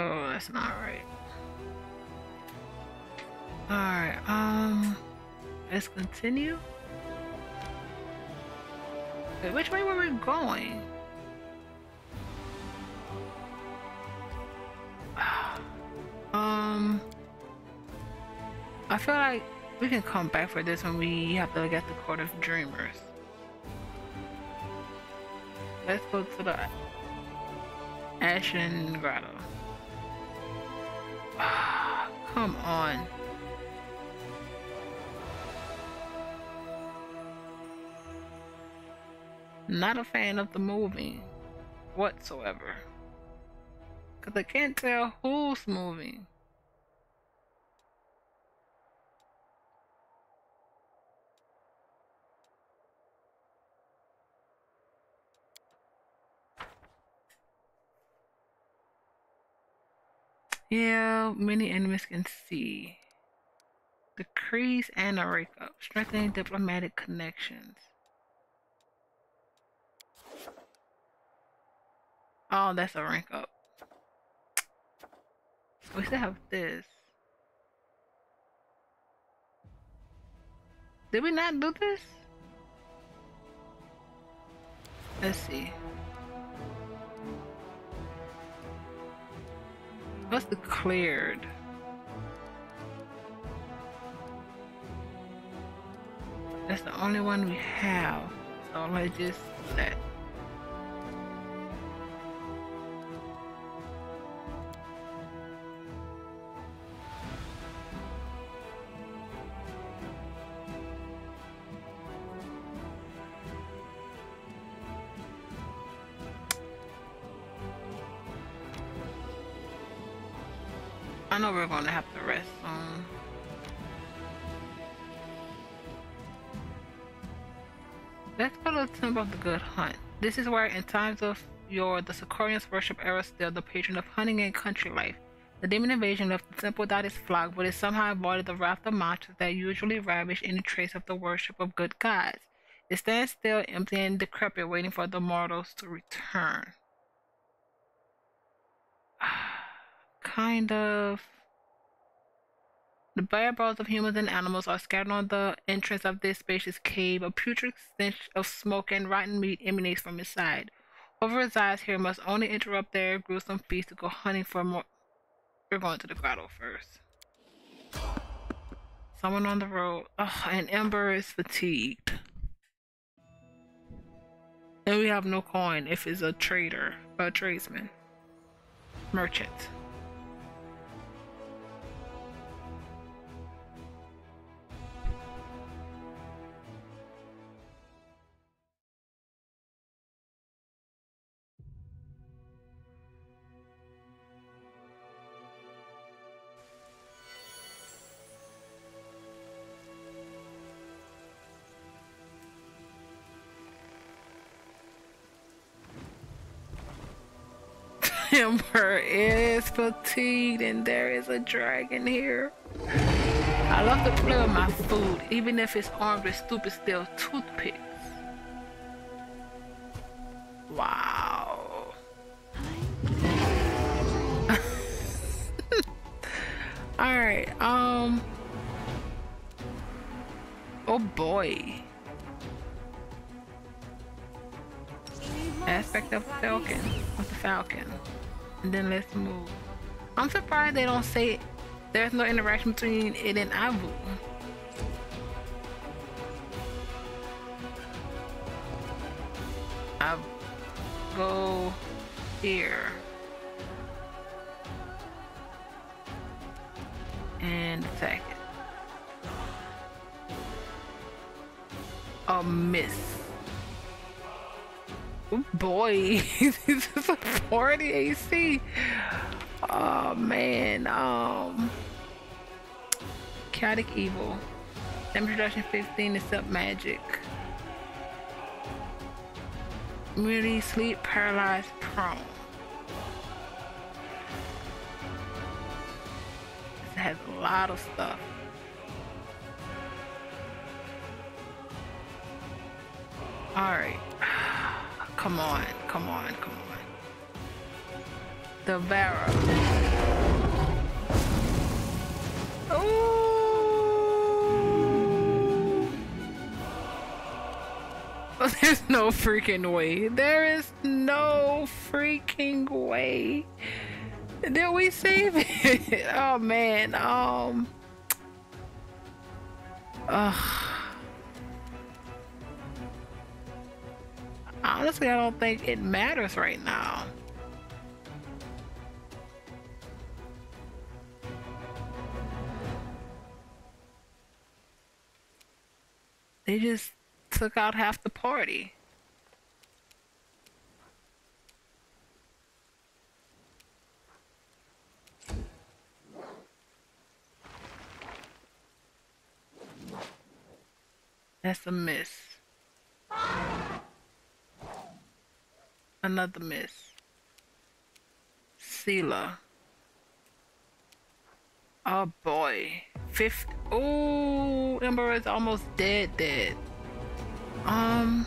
Oh, that's not right. Alright, let's continue. Wait, which way were we going? I feel like we can come back for this when we have to get the Court of Dreamers. Let's go to the Ashen Grotto. Come on. Not a fan of the moving whatsoever. Cause I can't tell who's moving. Yeah, many enemies can see. Decrease and a rake up. Strengthening diplomatic connections. Oh, that's a rank up. We still have this. Did we not do this? Let's see. What's the cleared? That's the only one we have. So let's just let. I know we're gonna have to rest soon. Let's go to the Temple of the Good Hunt. This is where, in times of yore, the Securians worship Eros, the patron of hunting and country life. The demon invasion left the temple without its flock, but it somehow avoided the wrath of monsters that usually ravish any trace of the worship of good gods. It stands still, empty and decrepit, waiting for the mortals to return. Kind of. The bare bones of humans and animals are scattered on the entrance of this spacious cave. A putrid stench of smoke and rotten meat emanates from its side. Whoever resides here must only interrupt their gruesome feast to go hunting for more. We're going to the grotto first. Someone on the road. Oh, and Ember is fatigued. And we have no coin if it's a trader, a tradesman, merchant. Ember is fatigued, and there is a dragon here. I love to play with my food, even if it's armed with stupid steel toothpicks. Wow. Alright, oh boy. Aspect of the Falcon. And then let's move. I'm surprised they don't say there's no interaction between it and Abu. I'll go here. And attack it. A miss. Oh boy, this is a 40 AC. Oh man, chaotic evil. Damage reduction 15 is up magic. Immunity, sleep, paralyzed, prone. This has a lot of stuff. Alright. Come on, come on, come on. the barrel. Oh! There's no freaking way. There is no freaking way. Did we save it? Oh man. Honestly, I don't think it matters right now. They just took out half the party. That's a miss. Another miss. Seelah. Oh boy. Fifth. Oh, Ember is almost dead. I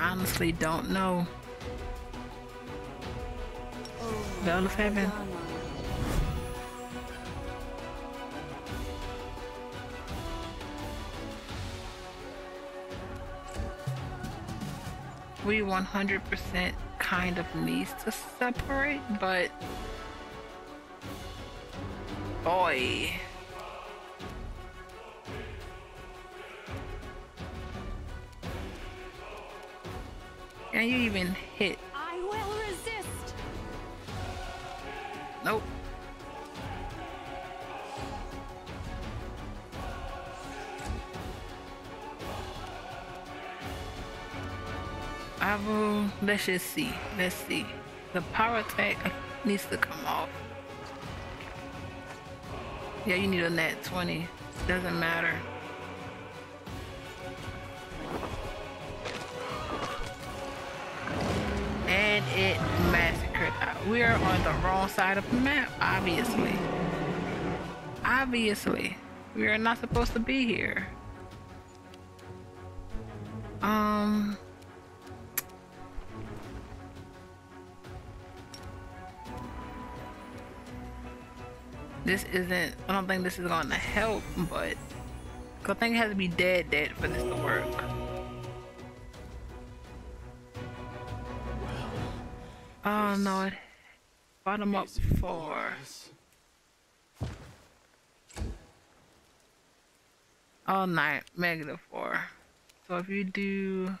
honestly don't know. Bell of Heaven. We 100% kind of needs to separate, but boy. Can you even hit? I will resist. Nope. Abu, let's just see. Let's see. The power tag needs to come off. Yeah, you need a nat 20. Doesn't matter. And it massacred. We are on the wrong side of the map, obviously. We are not supposed to be here. This isn't, I don't think this is going to help, but I think it has to be dead for this to work. Oh no, it bottom up 4. Oh, night, -4. So if you do,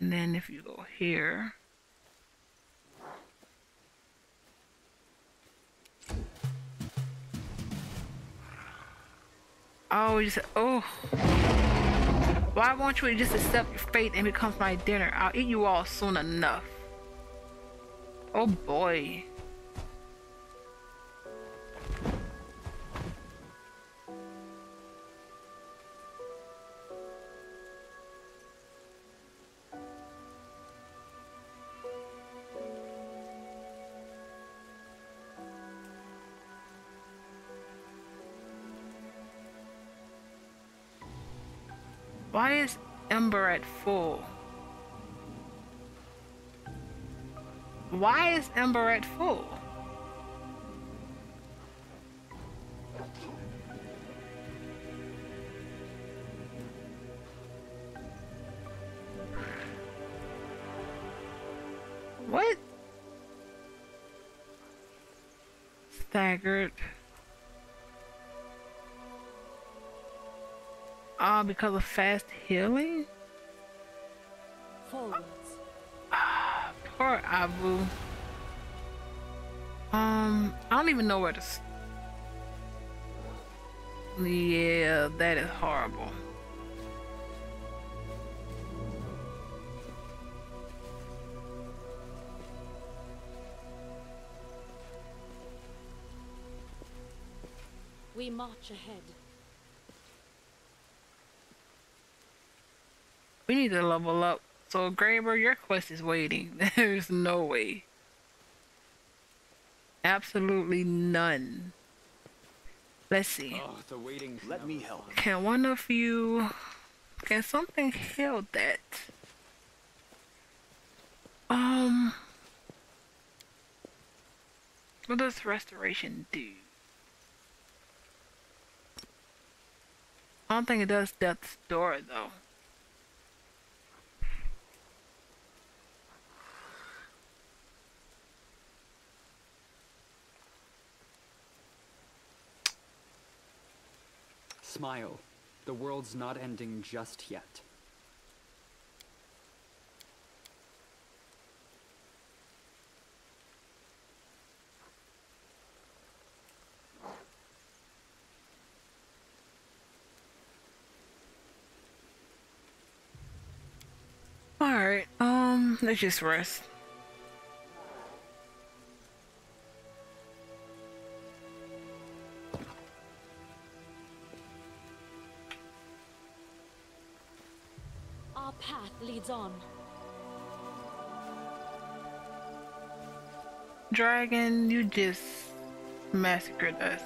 and then if you go here, why won't you just accept your fate and becomes my dinner? I'll eat you all soon enough. Oh boy. Why is Ember at full? What? Staggered. Because of fast healing? Poor Abu. I don't even know where to yeah, that is horrible. We march ahead. We need to level up So Graber, your quest is waiting. There's no way. Absolutely none. Let's see. Oh, the waiting. Let me help. Can one of you... Can something heal that? What does restoration do? I don't think it does Death's Door though. Smile. The world's not ending just yet. Alright, let's just rest. Our path leads on. Dragon, you just massacred us.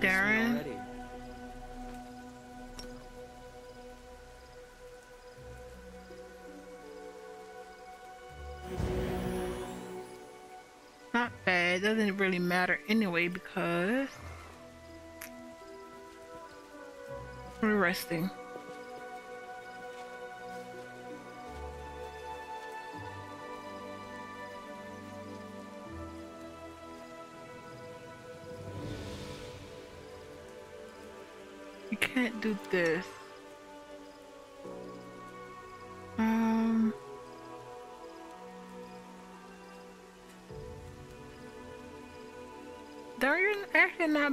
Darren. Not bad. Doesn't really matter anyway because we're resting. You can't do this. They're actually not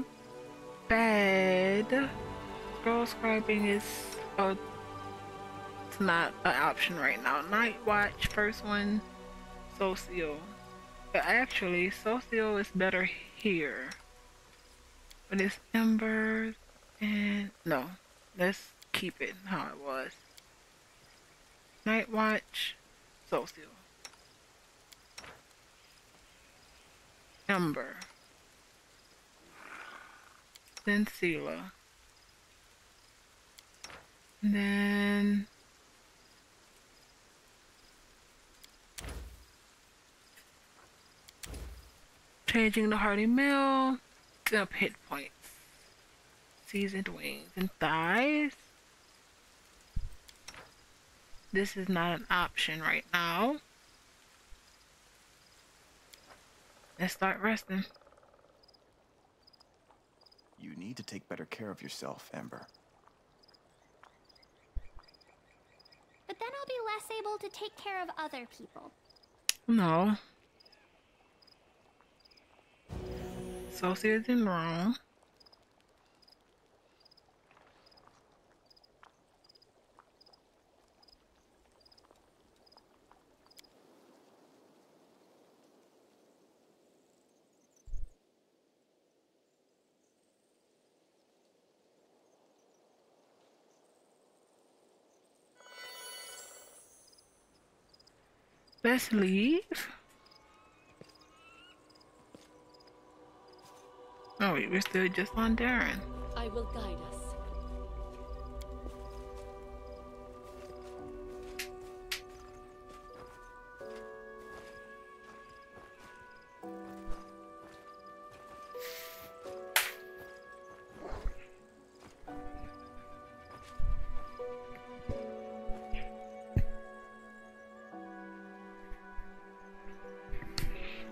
bad. Scroll scribing is it's not an option right now. Night Watch, first one, Socio. But actually, Socio is better here. But it's Ember and no, let's keep it how it was. Night Watch, Socio, Ember, then Seelah. Then changing the hearty meal up hit points, seasoned wings and thighs. This is not an option right now. Let's start resting. You need to take better care of yourself, Ember. But then I'll be less able to take care of other people. No. Associates in wrong. Let's leave. Oh wait, we're still just on Darren. I will guide us.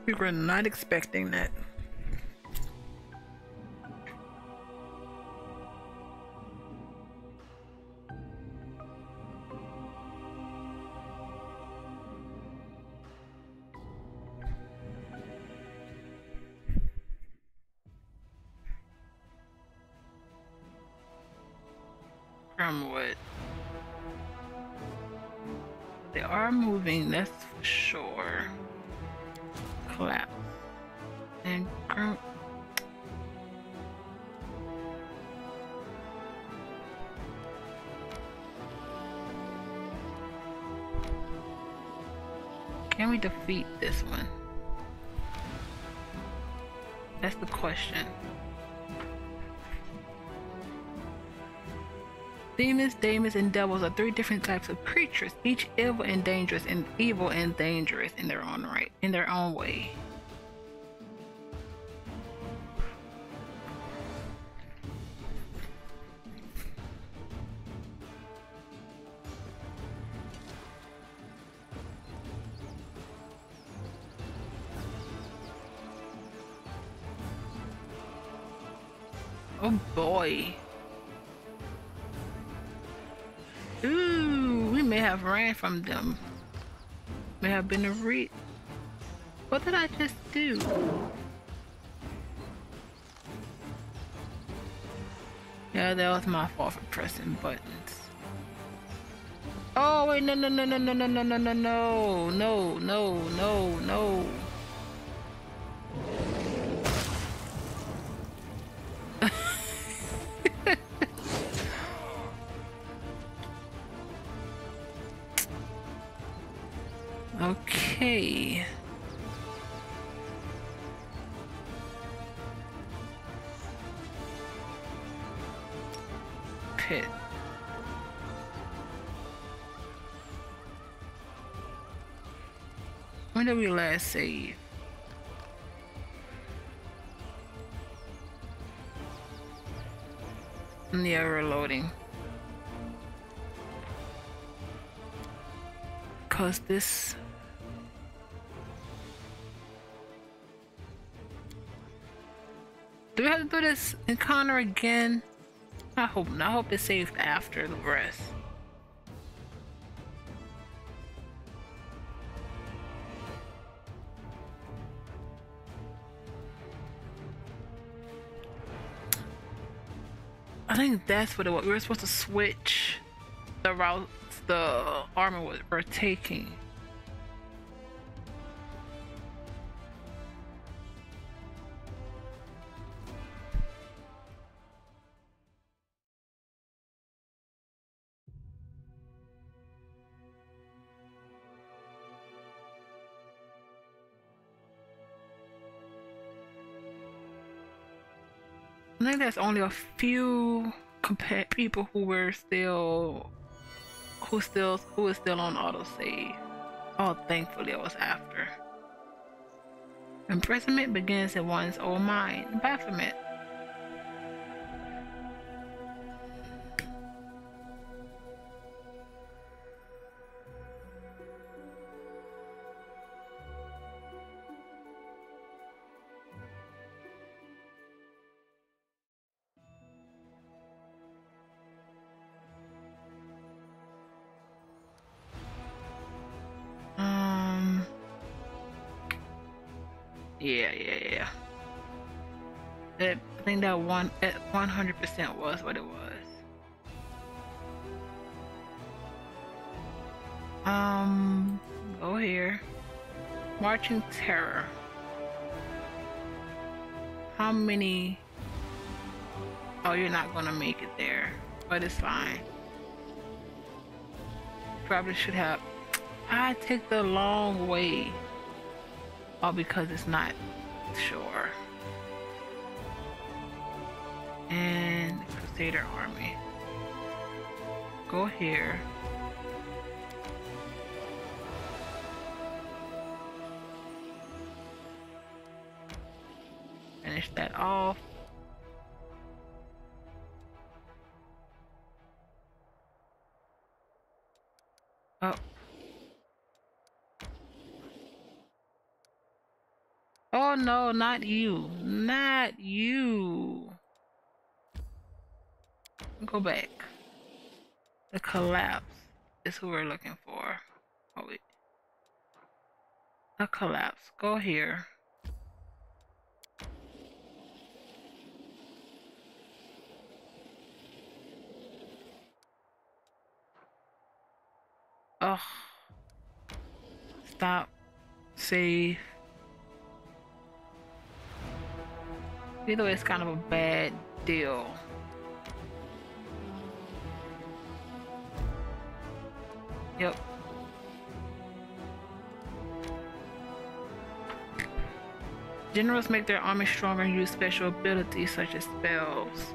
We were not expecting that. From what? They are moving, that's for sure. Collapse and grunt. we defeat this one? That's the question. Demons, demons, and devils are three different types of creatures, each evil and dangerous in their own right, in their own way. Oh boy. Ooh, we may have ran from them. May have been a reach. What did I just do? Yeah, that was my fault for pressing buttons. Oh wait, no. Okay. Pit. When did we last save? Yeah, reloading. Cause this. Do we have to do this encounter again? I hope not. I hope it's saved after the rest. I think that's what it was. We were supposed to switch the routes the armor were taking. I think there's only a few people who were still, who is still on autosave. Oh, thankfully it was after. Imprisonment begins in one's own mind. Baphomet. Yeah. That, I think that one at 100% was what it was. Go here. Marching Terror. How many? Oh, you're not gonna make it there, but it's fine. Probably should have. I take the long way. All because it's not sure. And Crusader Army. Go here. Finish that off. Oh. Oh no, not you. Not you. Go back. The collapse is who we're looking for. Oh wait. The collapse. Go here. Ugh. Stop. Save. Either way, it's kind of a bad deal. Yep. Generals make their army stronger and use special abilities such as spells.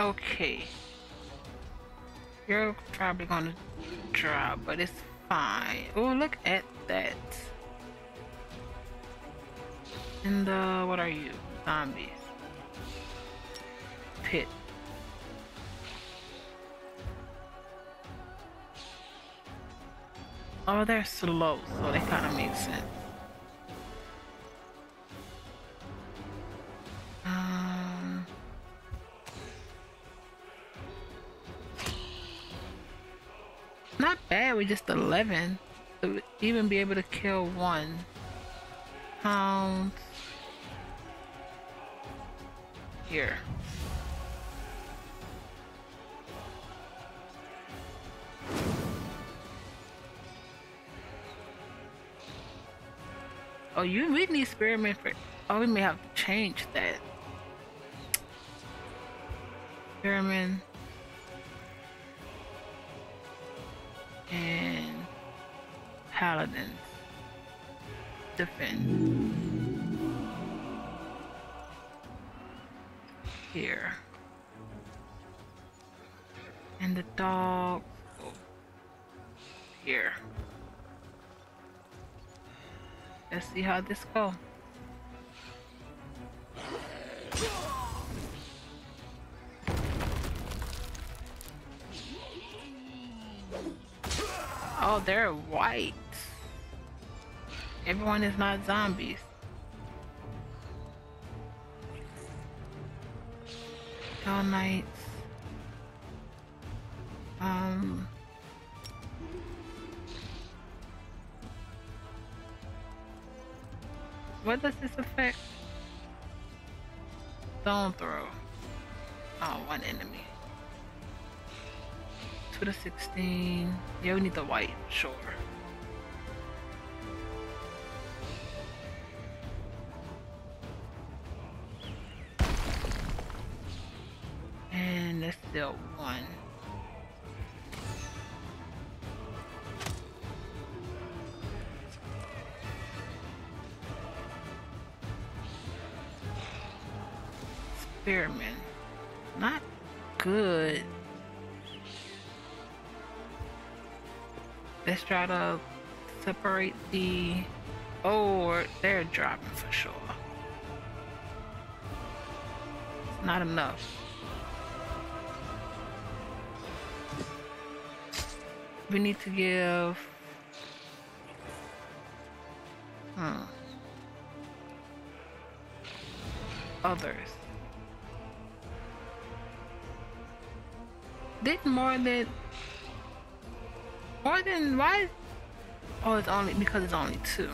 Okay. You're probably gonna drop, but it's fine. Oh, look at that. And what are you? Zombies. Pit. Oh, they're slow, so they kind of make sense. Not bad, we're just 11 to even be able to kill one. Hounds. Here. Oh, you we need spearmint for. Oh, we may have to change that. Spearmint. And paladin defend here, and the dog here. Let's see how this goes. Oh, they're white. Everyone is not zombies. All knights. What does this affect? Stone throw. Oh, one enemy. 2 to 16. Yeah, we need the white, sure. And there's still one. Spearman. Not good. Let's try to separate the... Oh, they're dropping for sure. It's not enough. We need to give... Others. Didn't more than... More than why? Oh, it's only because it's only 2.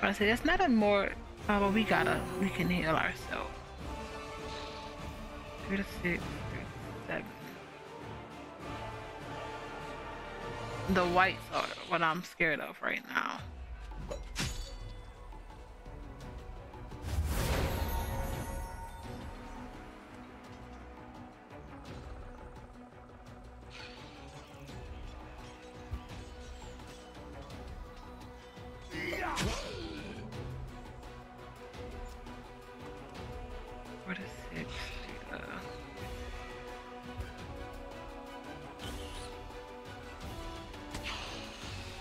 But I say that's not a more. Oh, but we can heal ourselves. 3 to 6, 3 to 7. The whites are what I'm scared of right now.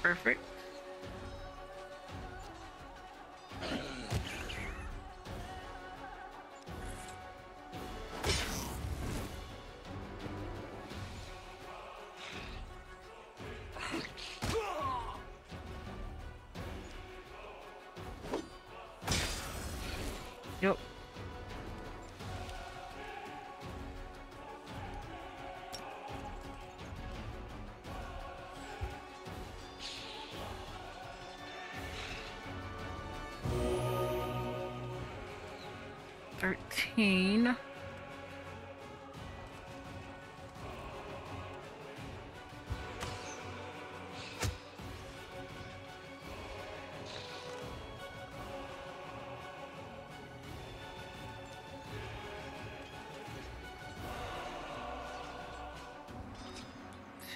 Perfect. Yep.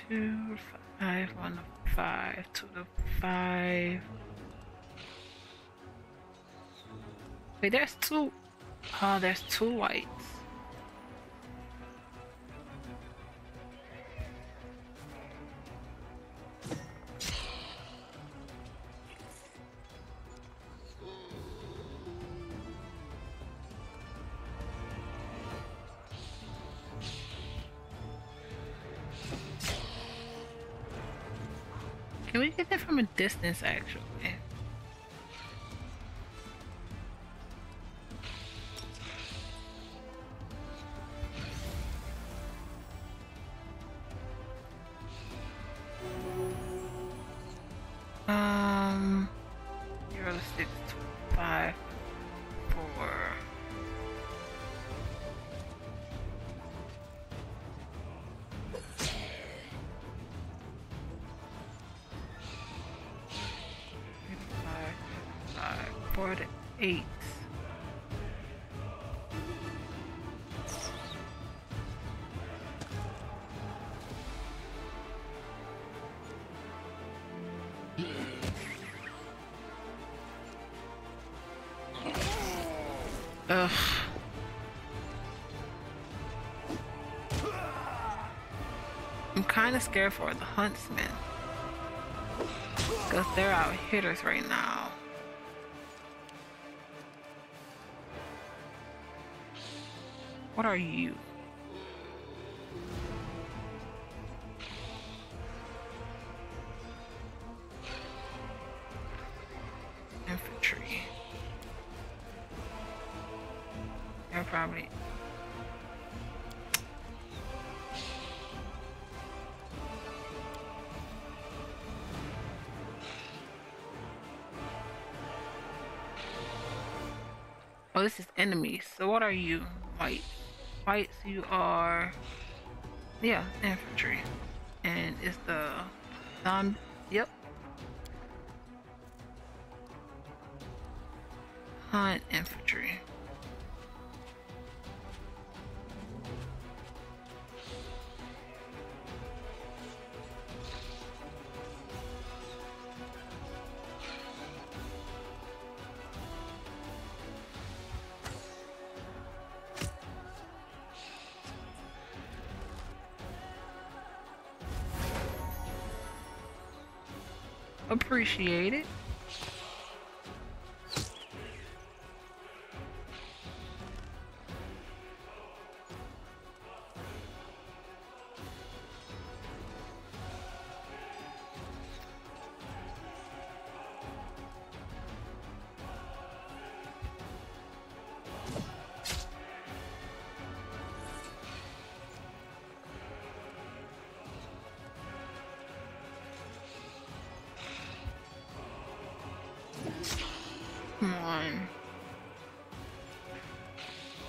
2, 5, 1 to 5, 2 to 5. Wait, there's 2. Oh, there's 2 whites. Can we get that from a distance, actually? I'm kinda scared for the huntsmen, cause they're out hitters right now. What are you? Infantry. They're probably. Oh, this is enemies. So what are you? White. Whites, you are... Yeah, infantry. And it's the... Yep. Hunt infantry. Appreciate it.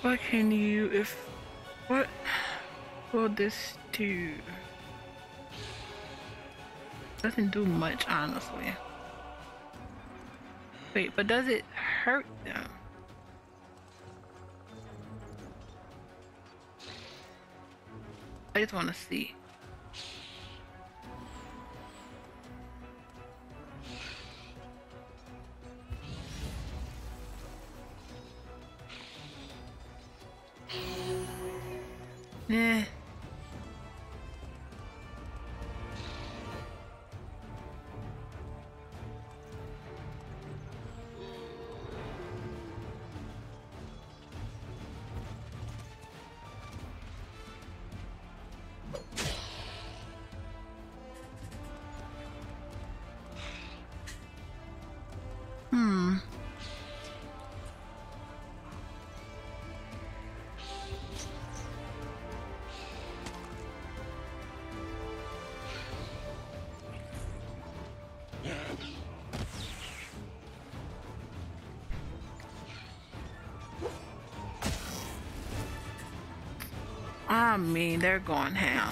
What can you, what will this do? Doesn't do much, honestly. Wait, but does it hurt them? I just want to see. I mean, they're going ham.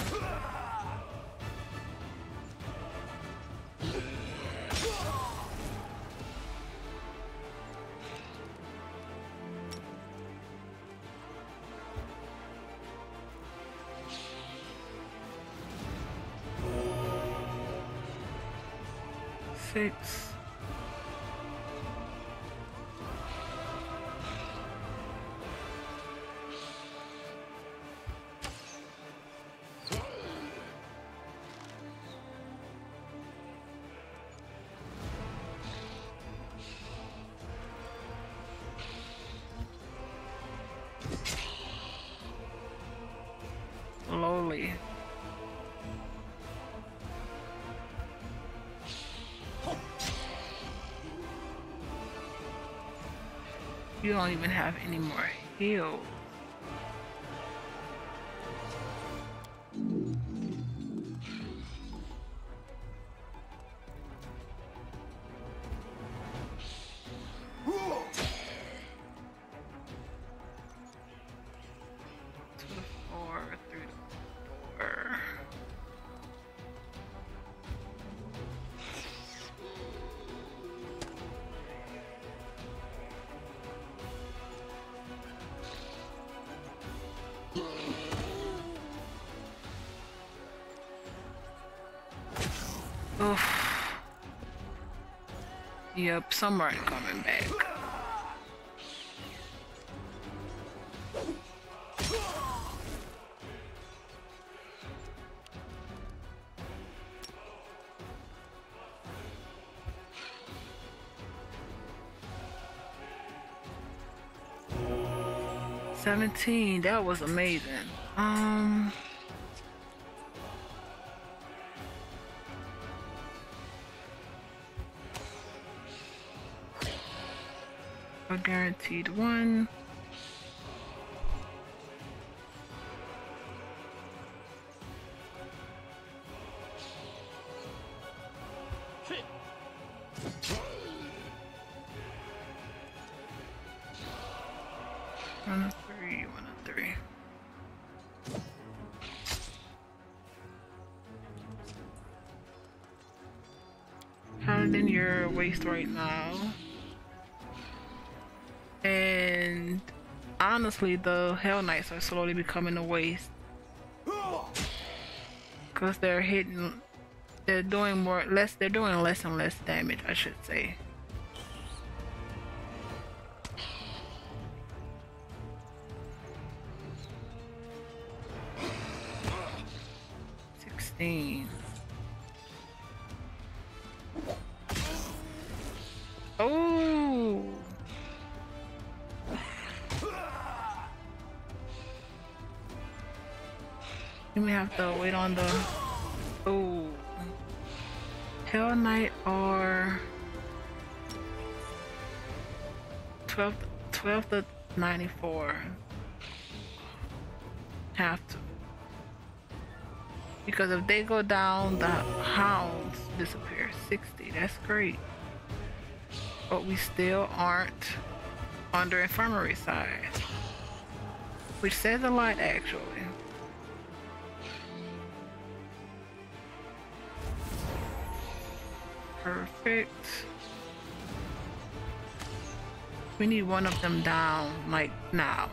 6. You don't even have any more heal. Yep, some aren't coming back. Oh. 17, that was amazing. Guaranteed 1. Pounding your waist right now. And honestly, the Hell Knights are slowly becoming a waste because they're hitting. They're doing more, less. They're doing less and less damage, I should say. So wait on the Hell Knight or 12 to 94. Have to, because if they go down, the hounds disappear. 60. That's great, but we still aren't on the infirmary side, which says a lot actually. Perfect. We need one of them down, like now.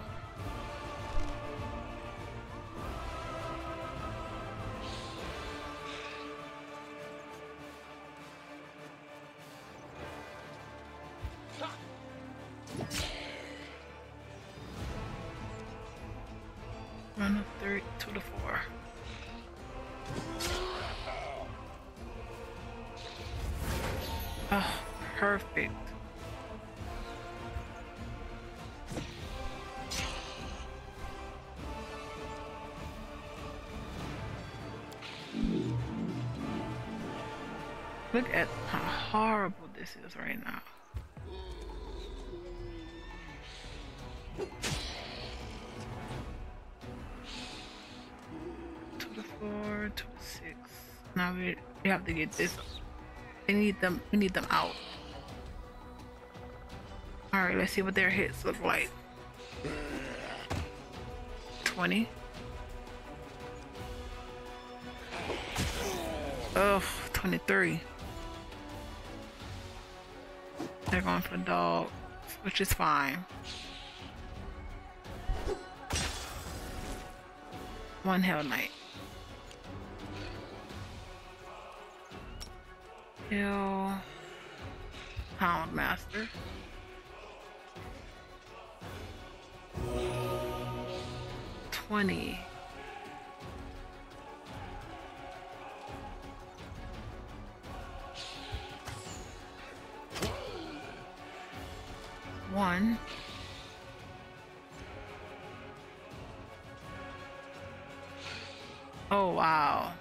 Look at how horrible this is right now. To the 4, to the 6. Now we have to get this. We need them out. All right, let's see what their hits look like. 20. Oh, 23. They're going for dogs, which is fine. 1 Hell Knight. kill Houndmaster. One. Oh, wow.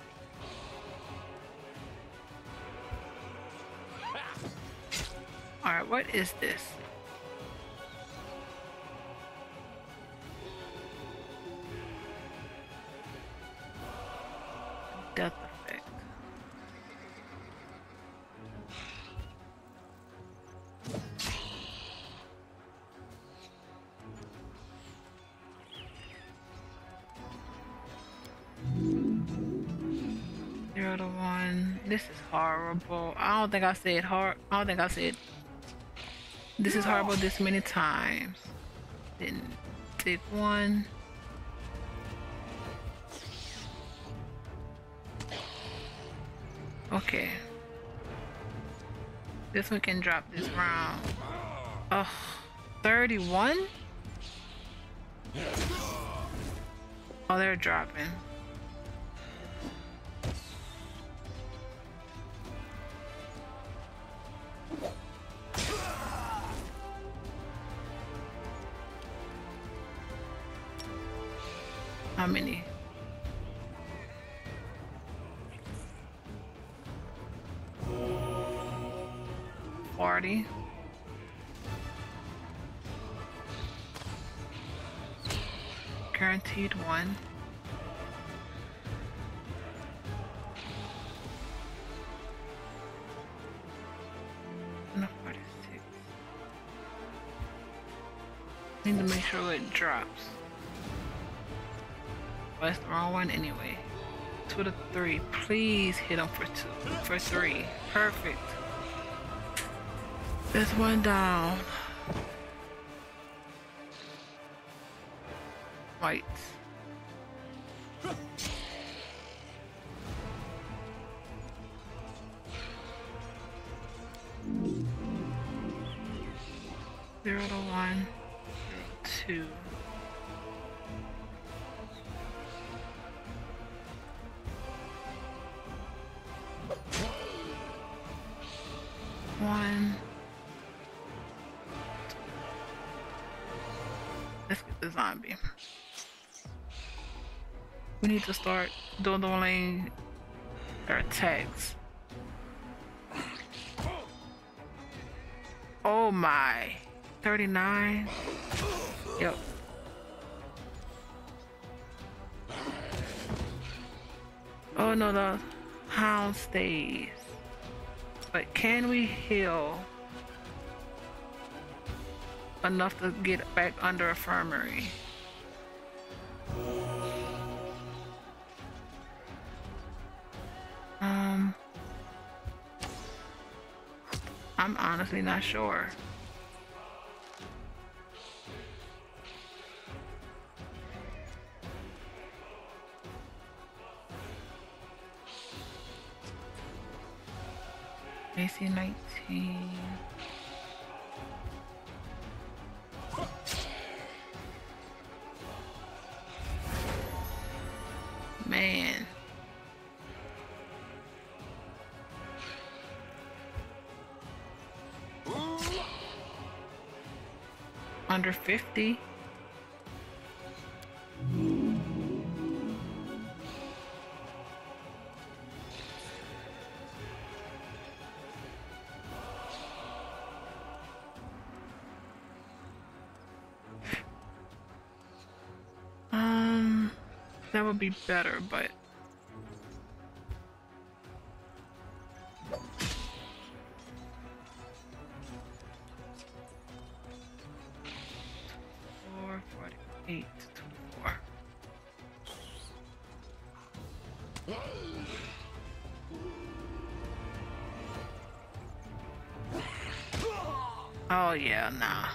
All right, what is this? Death effect. Zero to one. This is horrible. I don't think I said hard. I don't think I said this is horrible this many times. Didn't take one. Okay. This one can drop this round. Oh, 31? Oh, they're dropping. How many? Party. Guaranteed one. No, 46. Need to make sure it drops. Well, that's the wrong one anyway. 2 to 3. Please hit them for 2 for 3. Perfect. There's one down. White. Zero to one. 2. Zombie. We need to start doing our attacks. Oh my, 39. Yep. Oh no, the hound stays. But can we heal enough to get back under infirmary? I'm honestly not sure. AC 19. Man. Under 50. That would be better, but oh yeah, nah.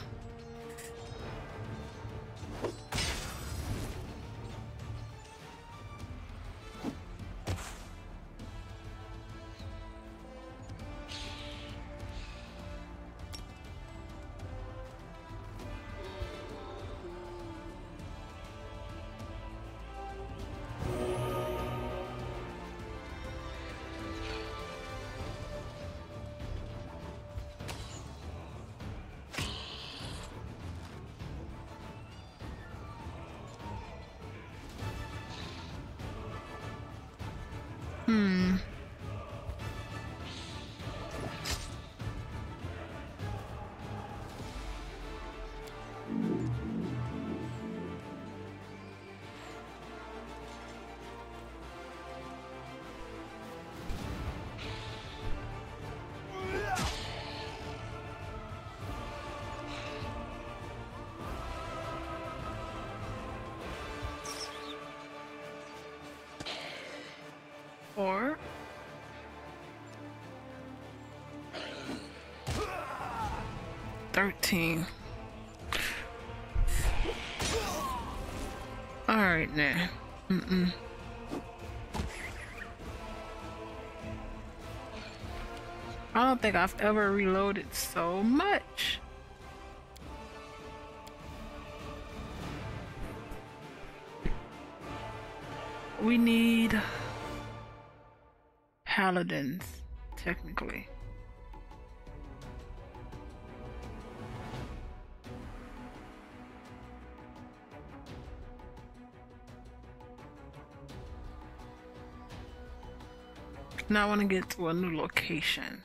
13. Alright now. Mm-mm. I don't think I've ever reloaded so much. We need paladins, technically. Now I want to get to a new location.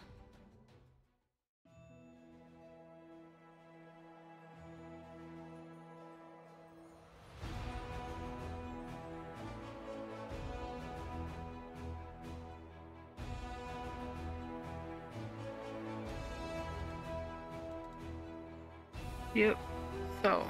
Yep, so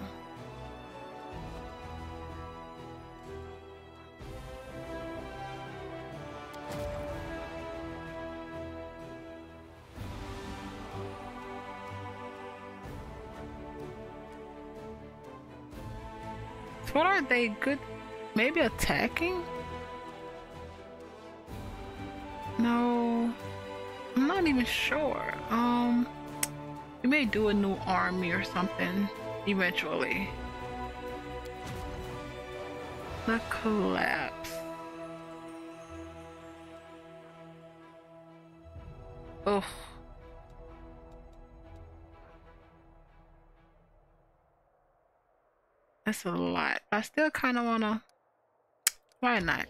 what are they good? Maybe attacking? No, I'm not even sure. We may do a new army or something eventually. The collapse. Oh. That's a lot. I still kind of wanna. Why not?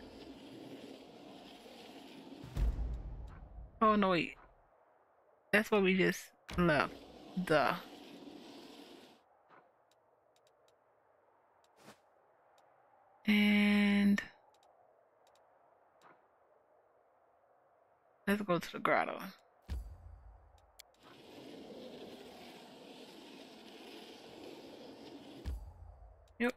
Oh no, wait. That's what we just left. Duh. And let's go to the grotto. Yep.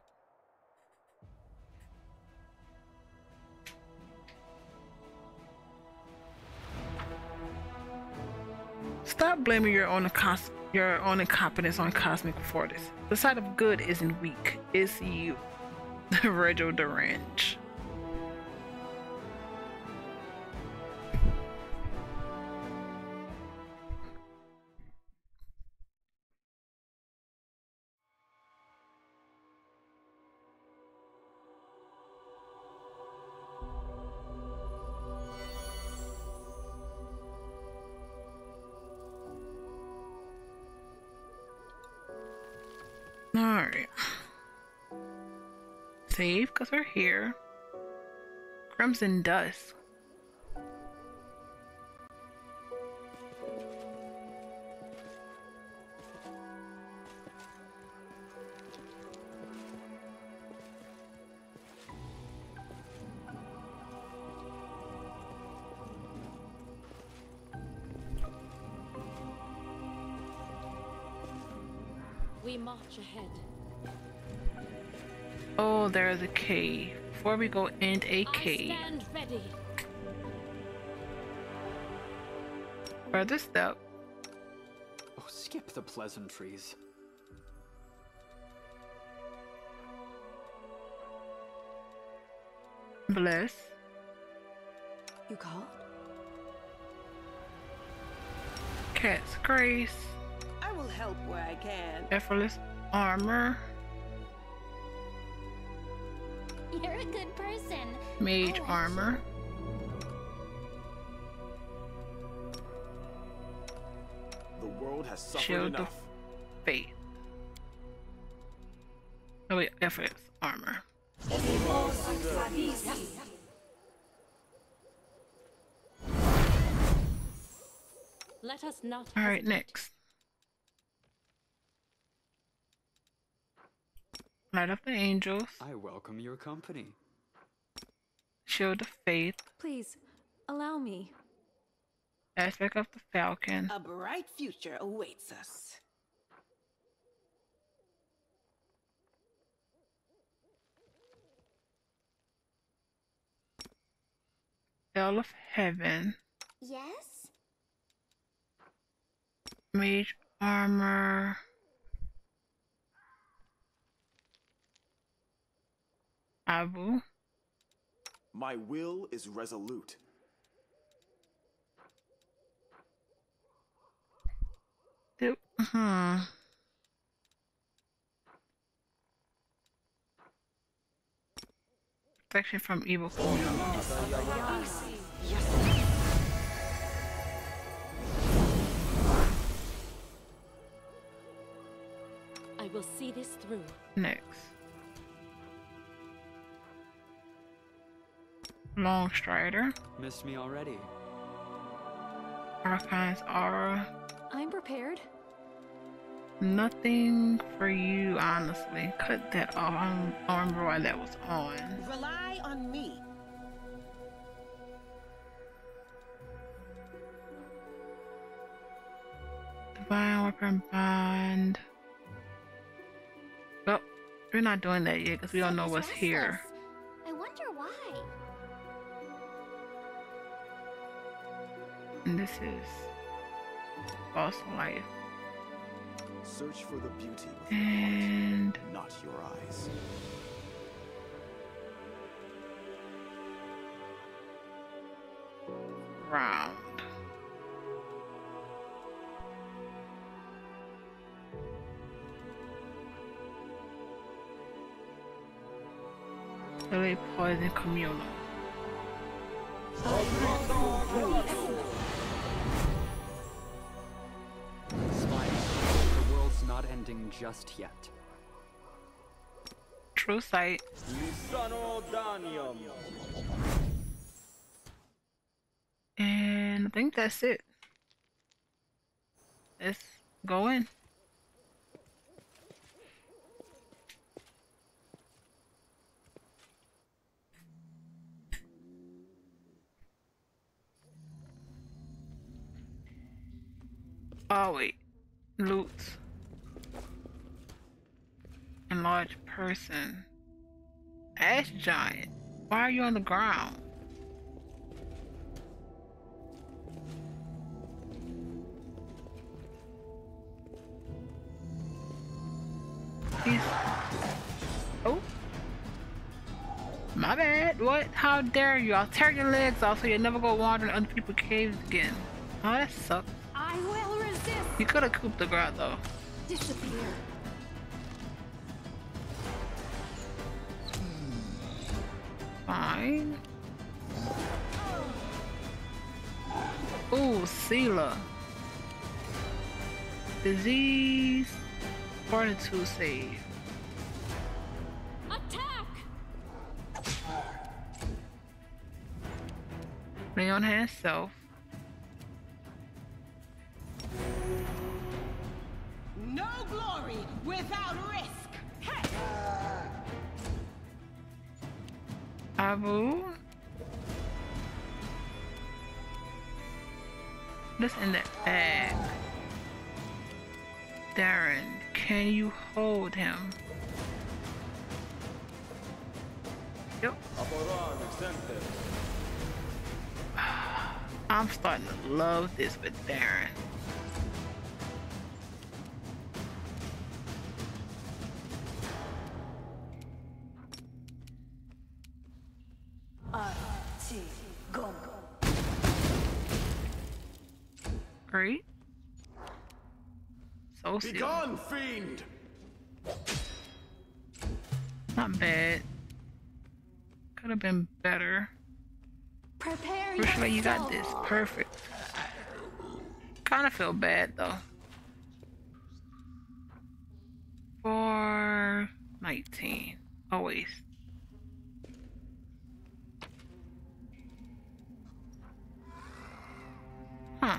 Stop blaming your own consequences. Your own incompetence on cosmic fortis. The side of good isn't weak, it's you. Virgil Durant. Save, because we're here. Crimson Dust. We march ahead. Oh, there's a cave. Before we go in a cave. Stand ready. Further step. Oh, skip the pleasantries. Bless. You called? Cat's Grace. I will help where I can. Effortless Armor. You're a good person. Mage Armor. The world has suffered Shield enough. Of Faith. Oh wait, Effortless Armor. Let us not. All right, next. Light of the Angels. I welcome your company. Shield of Faith. Please, allow me. Aspect of the Falcon. A bright future awaits us. Bell of Heaven. Yes. Mage Armor. Abu. My will is resolute. Huh. Protection from evil. I will see this through. Next. Long Strider. Missed me already. Archives aura. I'm prepared. Nothing for you, honestly. Cut that off. I don't remember why that was on. Rely on me. Divine Weapon Bond. Well, we're not doing that yet because we don't know what's here. I wonder why. And this is False Life. Search for the beauty with and your heart, not your eyes. Round. Delay poison communal. Not ending just yet. True sight. And I think that's it. Let's go in. Oh wait, loot. Large person. Ash giant. Why are you on the ground? He's... Oh. My bad. What? How dare you? I'll tear your legs off so you'll never go wandering other people's caves again. Oh, that sucks. I will resist. You could have cooped the ground though. Disappear. Fine. Ooh, Seelah. Disease. Fortitude save. Attack. Leon has self. No glory without risk. Hey. Abu. This in the bag. Darren, can you hold him? Yep. I'm starting to love this with Darren. Great. So be gone, fiend. Not bad. Could have been better. Prepare yourself. You got this. Perfect. Kind of feel bad though. For 19. Always. Huh.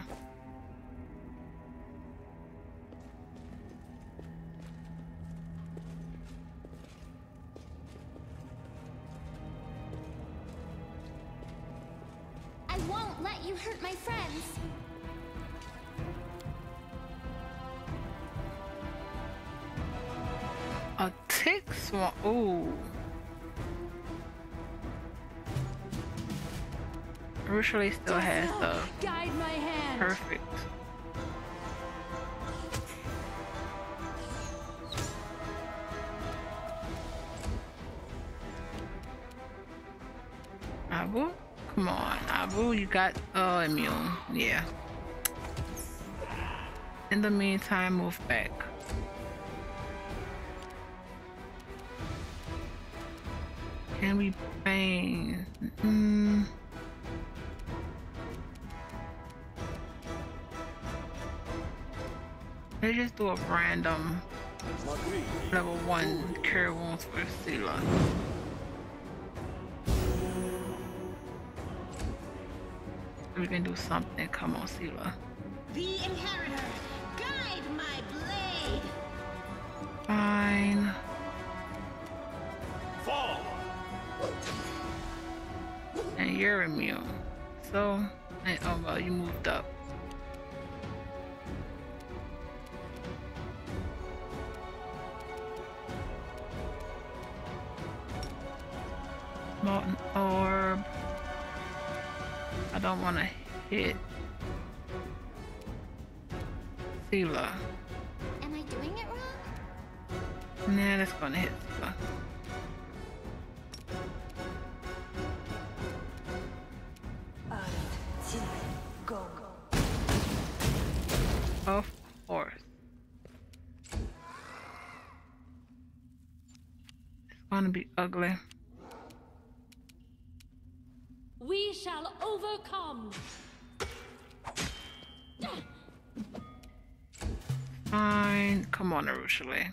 I won't let you hurt my friends. A tick swan. Ooh. Ritually still has the guide my hand. Perfect. Abu. Come on, Abu, you got immune. Yeah. In the meantime, move back. Can we bang? Let's just do a random level 1 cure wounds for Seelah. We can do something. Come on, Seelah. The inheritor, guide my blade. Fine. Fall. And you're immune. So, and, oh well, you moved up. Molten orb. I don't want to hit Seelah. Am I doing it wrong? Nah, that's gonna hit Seelah. Of course. It's gonna be ugly. We shall overcome. Fine. Come on, Arushale.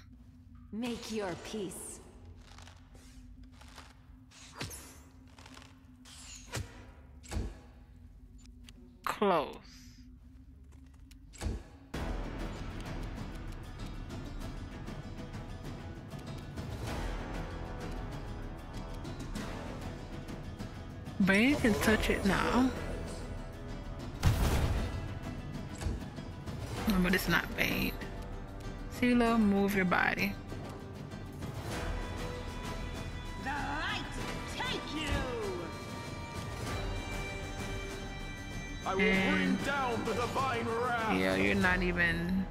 Make your peace. Close. But you can touch it now. No, but it's not bad. Seelah, move your body. The light take you. I will bring down the divine wrath. Yeah, you're not even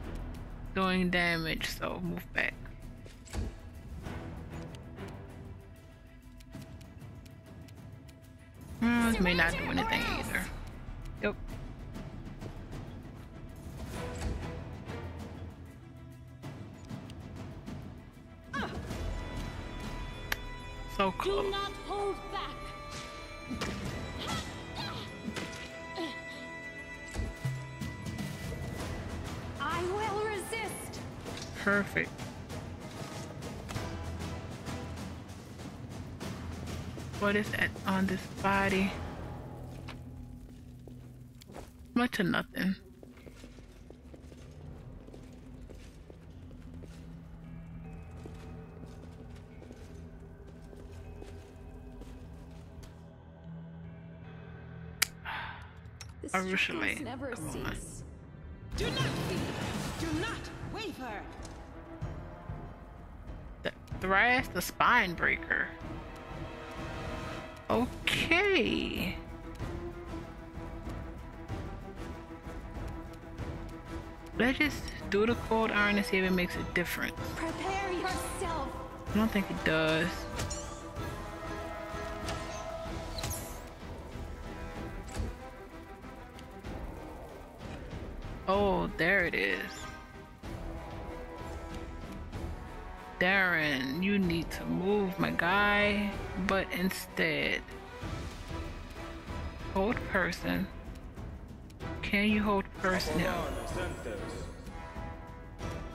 doing damage, so move back. It may not do anything either. Yep. So close. Do not hold back. I will resist. Perfect. What is that on this body? Much of nothing. Arushalay, come on. Do not fear. Do not waver. The thrash, the spine breaker. Okay. Let's just do the cold iron and see if it makes a difference. Prepare yourself. I don't think it does. Oh, there it is. Darren, you need to move, my guy. But instead, hold person. Can you hold person now?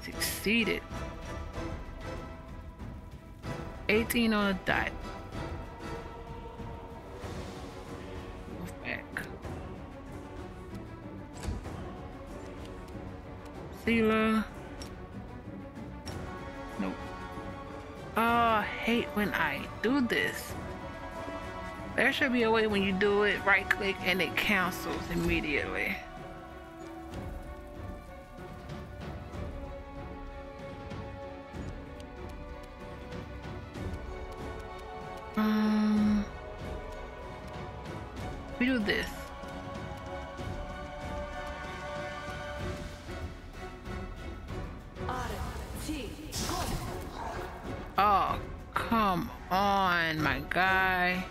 Succeeded. 18 on a dot. Move back. Seelah. Nope. Oh, I hate when I do this. There should be a way when you do it, right click and it cancels immediately. We do this. Oh, come on, my guy.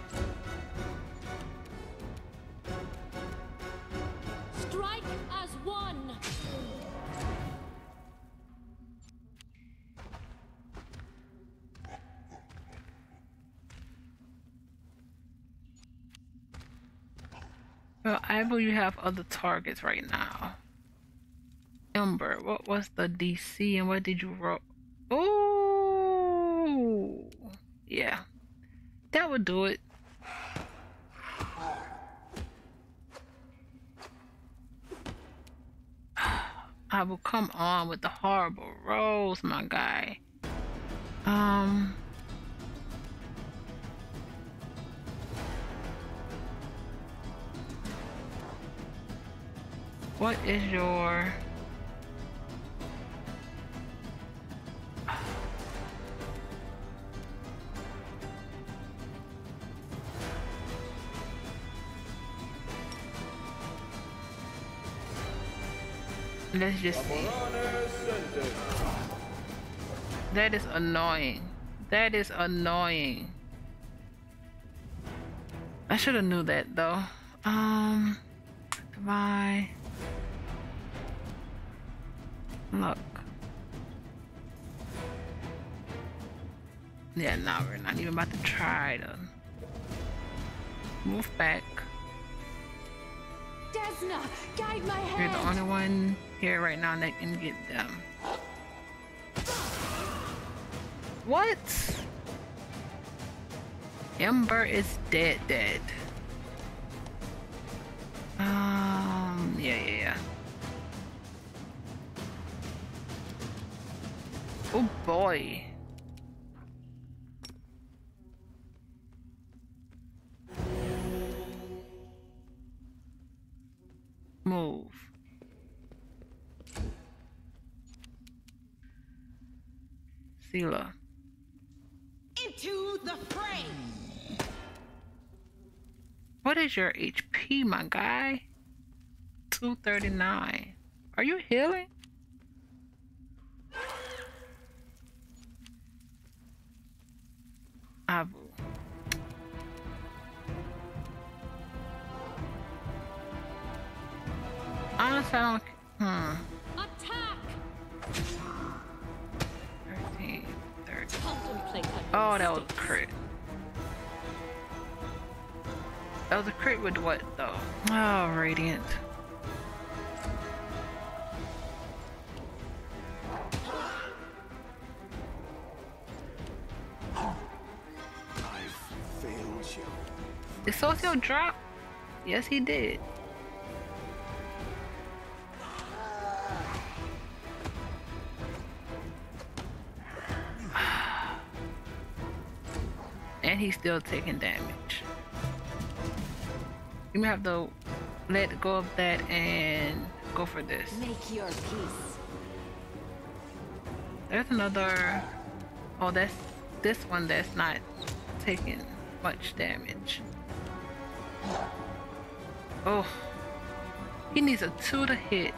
Well, I believe you have other targets right now. Ember, what was the DC and what did you roll? Oh, yeah, that would do it. I will come on with the horrible rolls, my guy. What is your... Let's just see. That is annoying. That is annoying. I should have knew that though. Goodbye. Look. Yeah, now we're not even about to try to move back. Desna, guide my hand. You're the only one here right now that can get them. What? Ember is dead, dead. Yeah. Oh boy. Move. Seelah. Into the fray. What is your HP, my guy? 239. Are you healing? Abu. Honestly, I don't... Attack! 13, 13. Oh, that was a crit. That was a crit with what, though? Oh, Radiant. I've failed you. Did Sofio drop? Yes, he did. He's still taking damage. You may have to let go of that and go for this. Make your peace. There's another. Oh, that's this one that's not taking much damage. Oh, he needs a 2 to hit.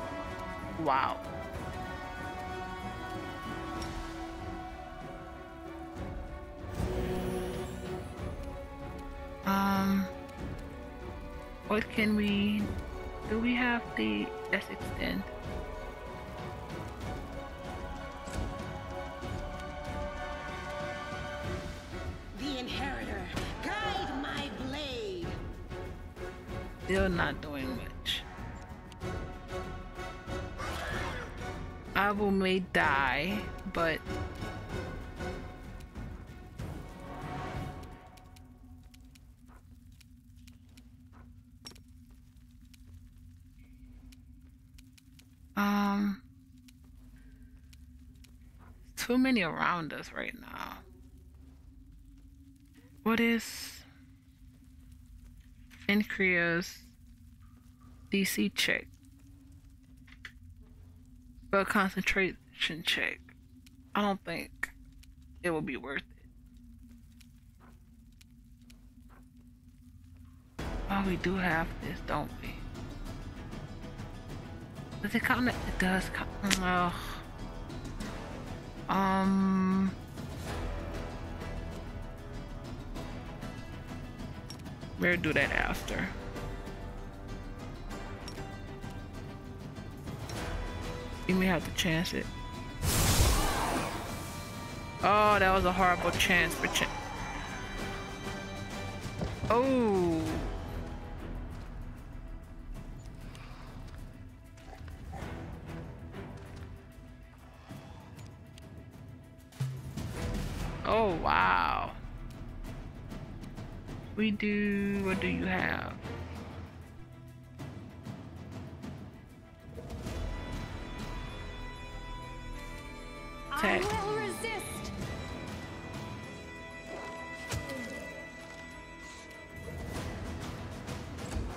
Wow. What can we do? We have the let's extend. The inheritor, guide my blade. Still not doing much. Abu may die, but too many around us right now. What is Incria's DC check? Spell concentration check. I don't think it will be worth it. Oh, we do have this, don't we? Does it count? It does count. Ugh. We'll do that after. You may have to chance it. Oh, that was a horrible chance for chance. Oh. Oh wow. We do, what do you have? Attack. I will resist.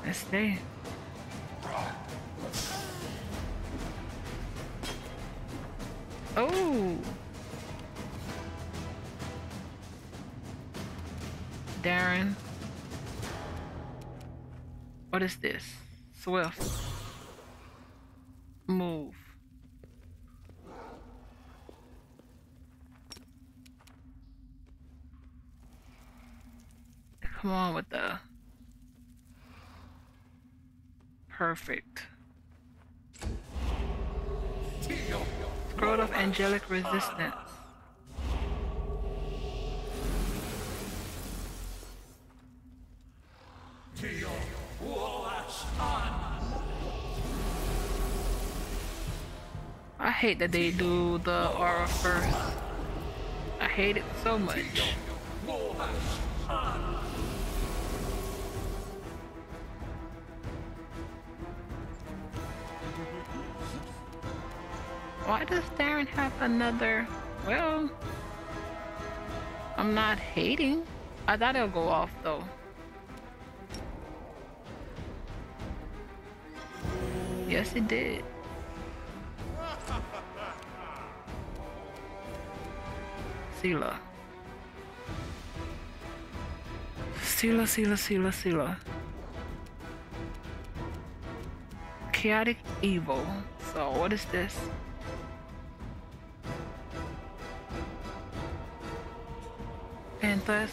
That's there. Oh. Darren. What is this? Swift. Move. Come on with the... Perfect. Scroll of angelic resistance. I hate that they do the aura first. I hate it so much. Why does Darren have another? Well, I'm not hating. I thought it'll go off though. Yes, it did. Seelah. Seelah, Seelah, Seelah, Seelah. Chaotic evil. So, what is this? And thus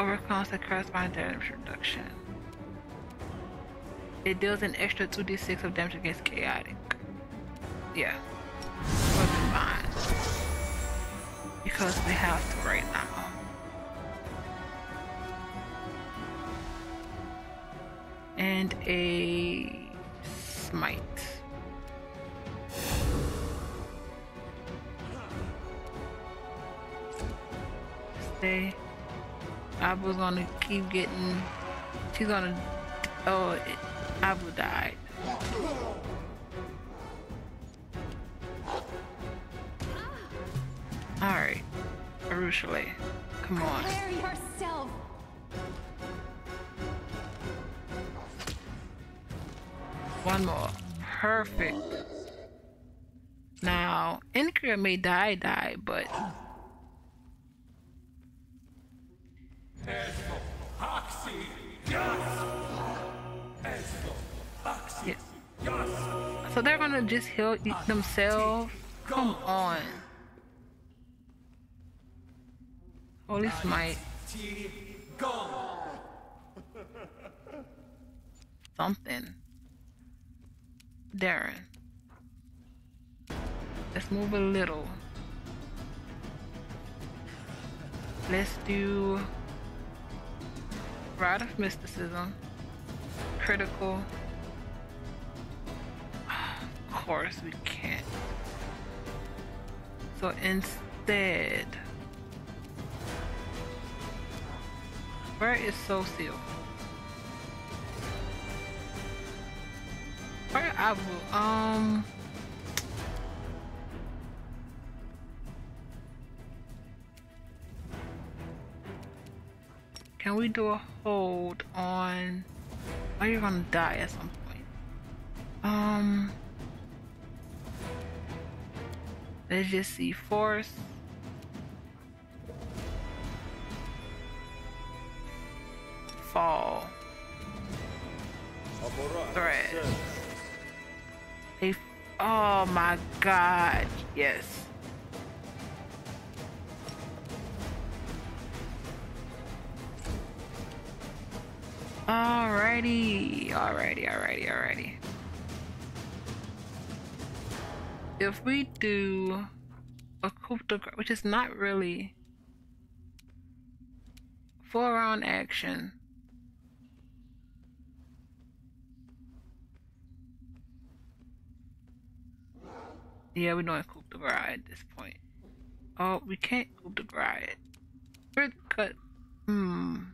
overcomes the corresponding damage reduction. It deals an extra 2d6 of damage against chaotic. Yeah. Wasn't mine. Because we have to right now. And a smite. Stay. Abu's gonna keep getting. She's gonna. Oh, Abu died. All right, Arushale, come on. Prepare yourself. One more, perfect. Now, Incria may die, but. Yeah. So they're gonna just heal themselves. Come on. Holy smite. Something. Darren. Let's move a little. Let's do Rite of Mysticism. Critical. Of course we can't. So instead. Where is Sofio? Where Abu? Can we do a hold on? Are you gonna die at some point? Let's just see. Force. Fall. Thread. Oh my god, yes. Alrighty. If we do a coup de grace, which is not really full round action. Yeah, we don't have Coop the Bride at this point. Oh, we can't Coop the Bride. Third cut. Come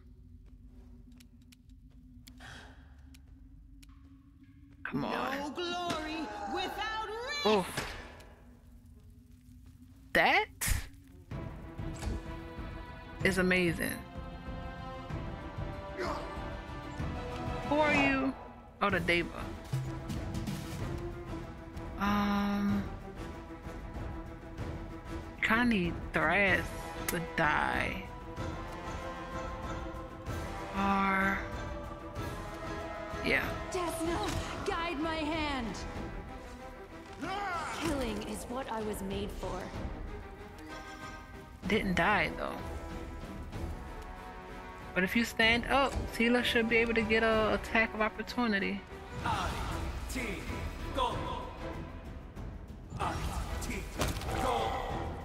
on. No glory without rest. Oh. That is amazing. Who are you? Oh, the Deva. Kinda need Thras to die. Or yeah. Desna, guide my hand. Killing is what I was made for. Didn't die though. But if you stand up, Seelah should be able to get an attack of opportunity.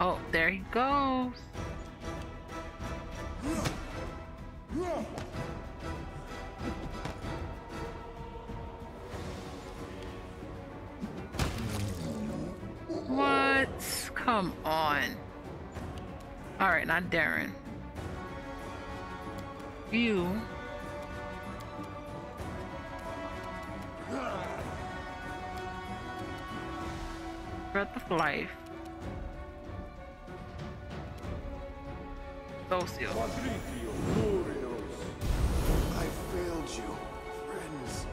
Oh, there he goes. What? Come on. All right, not Darren. You. Breath of life. Sofio. I failed you, friends.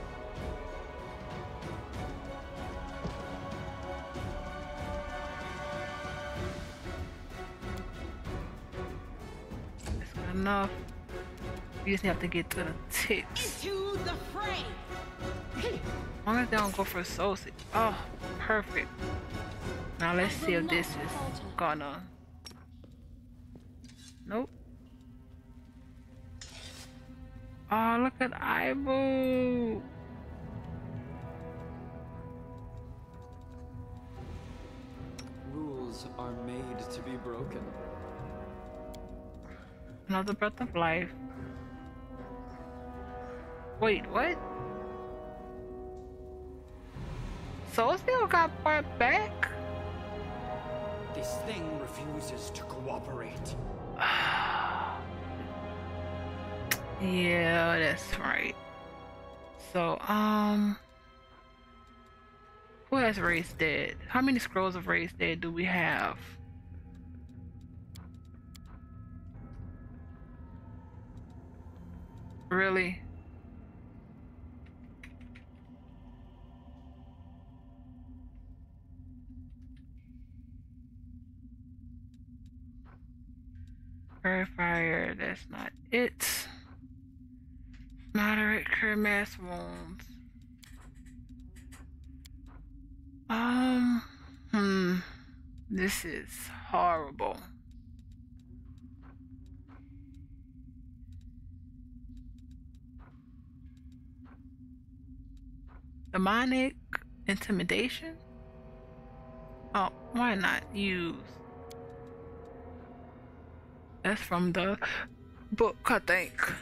It's not enough. You just have to get to the tips. Into the fray. As long as they don't go for sausage. Oh, perfect. Now let's see if this is gonna. Nope. Oh, look at Ivo. Rules are made to be broken. Another breath of life. Wait, what? Sofio got brought back? This thing refuses to cooperate. Yeah, that's right. So, who has raised dead? How many scrolls of raised dead do we have? Really? Fire, that's not it. Moderate cure mass wounds. This is horrible. Demonic intimidation? Oh, why not use? That's from the book, I think.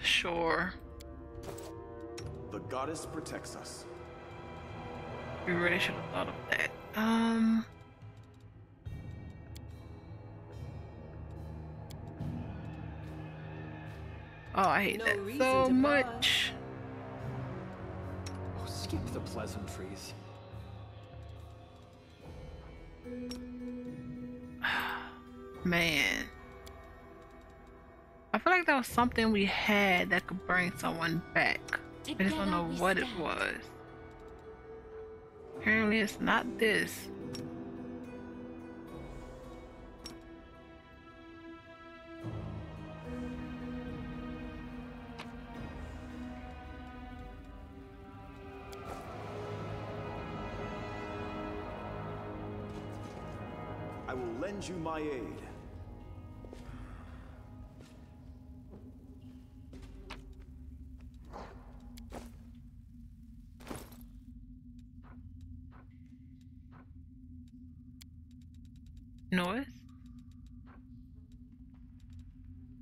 Sure. The goddess protects us. We really should have thought of that. Oh, I hate that so much. Oh, skip the pleasantries. Man, I feel like that was something we had that could bring someone back. I just don't know what it was. Apparently it's not this. I will lend you my aid. North.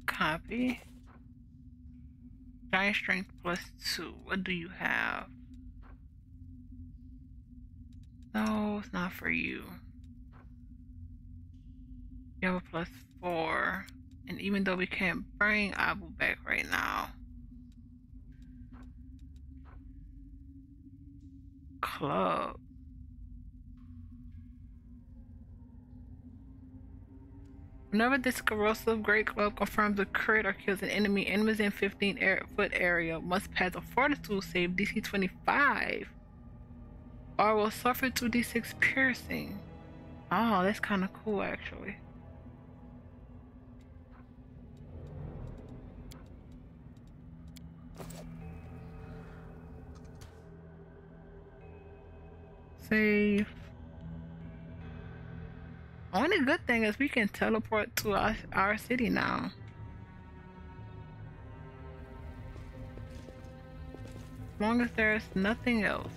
Copy. Giant strength +2. What do you have? No, it's not for you. You have a +4. And even though we can't bring Abu back right now. Club. Whenever this corrosive great club confirms a crit or kills an enemy, enemies in 15-foot area must pass a fortitude save DC 25. Or will suffer 2d6 piercing. Oh, that's kind of cool actually. Save. Only good thing is we can teleport to our city now. As long as there's nothing else.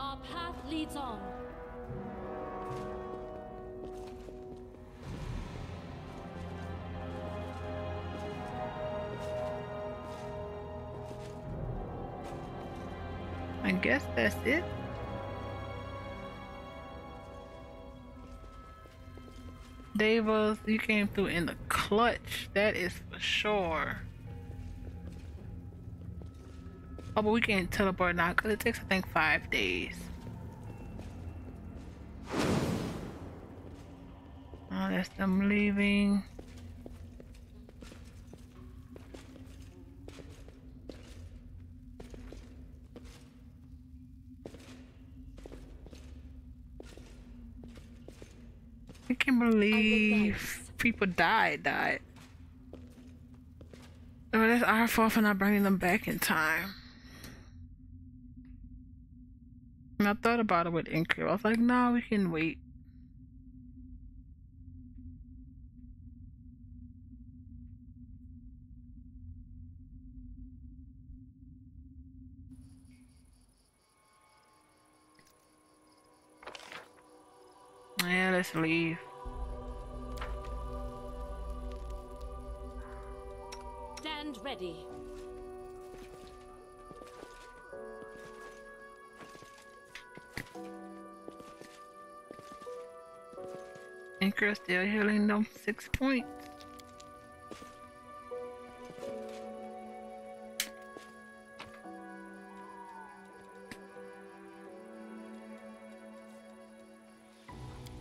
Our path leads on. I guess that's it. Davos, you came through in the clutch. That is for sure. Oh, but we can't teleport now because it takes, I think, 5 days. Oh, that's them leaving. I can't believe people died. Oh, that's our fault for not bringing them back in time. And I thought about it with Incria. I was like, no, we can wait. Yeah, let's leave. Stand ready. Anchor still healing them 6 points.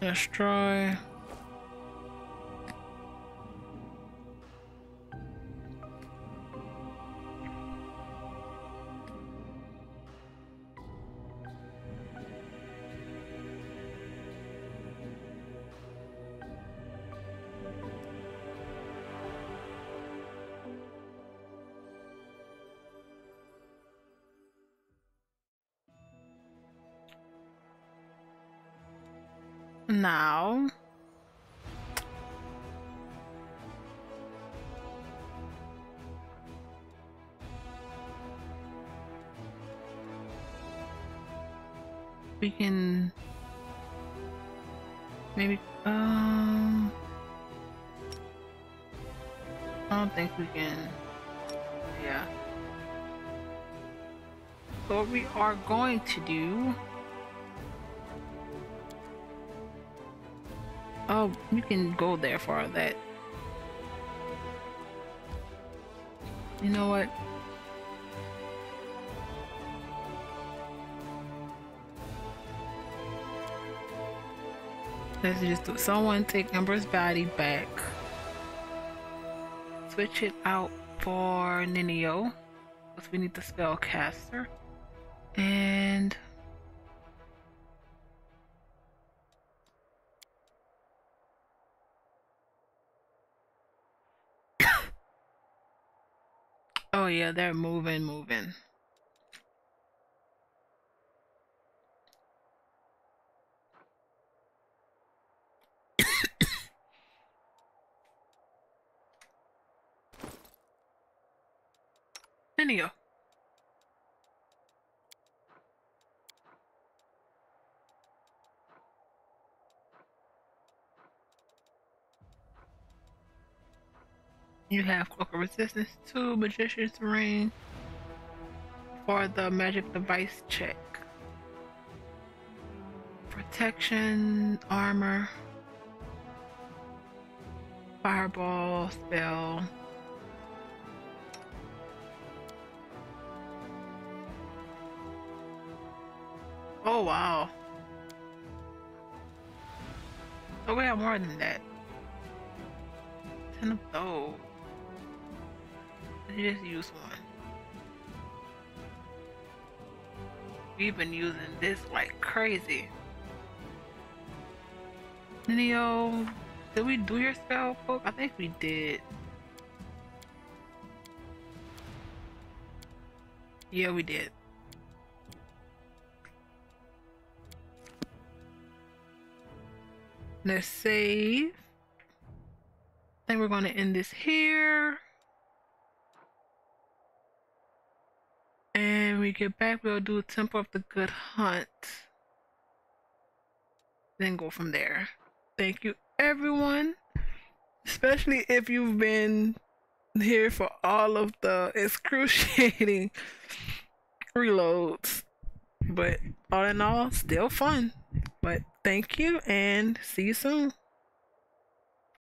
Destroy. Now, we can maybe, I don't think we can, yeah. So what we are going to do, oh, we can go there for that. You know what? Let's just do it. Someone take Ember's body back. Switch it out for Nenio, because we need the spellcaster. And oh yeah, they're moving. Nenio. You have Cloak of Resistance, 2 Magician's Ring for the Magic Device check. Protection, Armor, Fireball, Spell. Oh wow. So we have more than that. 10 of those. You just use one. We've been using this like crazy. Nenio, did we do your spell book? I think we did. Yeah, we did. Let's save. I think we're going to end this here. And we get back, we'll do Temple of the Good Hunt. Then go from there. Thank you everyone. Especially if you've been here for all of the excruciating reloads. But all in all, still fun. But thank you and see you soon.